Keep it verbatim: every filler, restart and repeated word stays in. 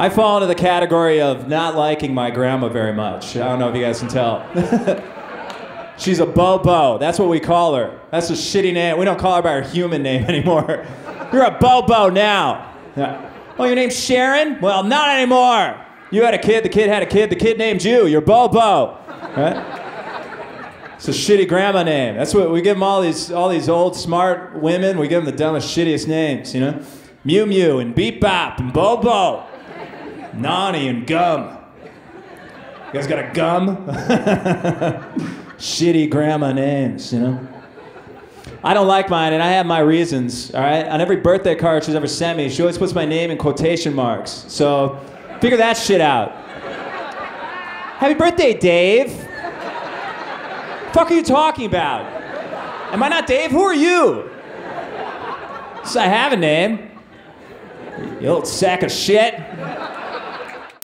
I fall into the category of not liking my grandma very much. I don't know if you guys can tell. She's a Bobo. That's what we call her. That's a shitty name. We don't call her by her human name anymore. You're a Bobo now. Yeah. Oh, your name's Sharon? Well, not anymore. You had a kid, the kid had a kid, the kid named you. You're Bobo. Right? It's a shitty grandma name. That's what we give them, all these, all these old smart women. We give them the dumbest, shittiest names, you know? Mew Mew and Beep Bop and Bobo. Nani and Gum. You guys got a gum? Shitty grandma names, you know? I don't like mine, and I have my reasons, all right? On every birthday card she's ever sent me, she always puts my name in quotation marks. So figure that shit out. Happy birthday, Dave. What the fuck are you talking about? Am I not Dave? Who are you? So I have a name. You old sack of shit.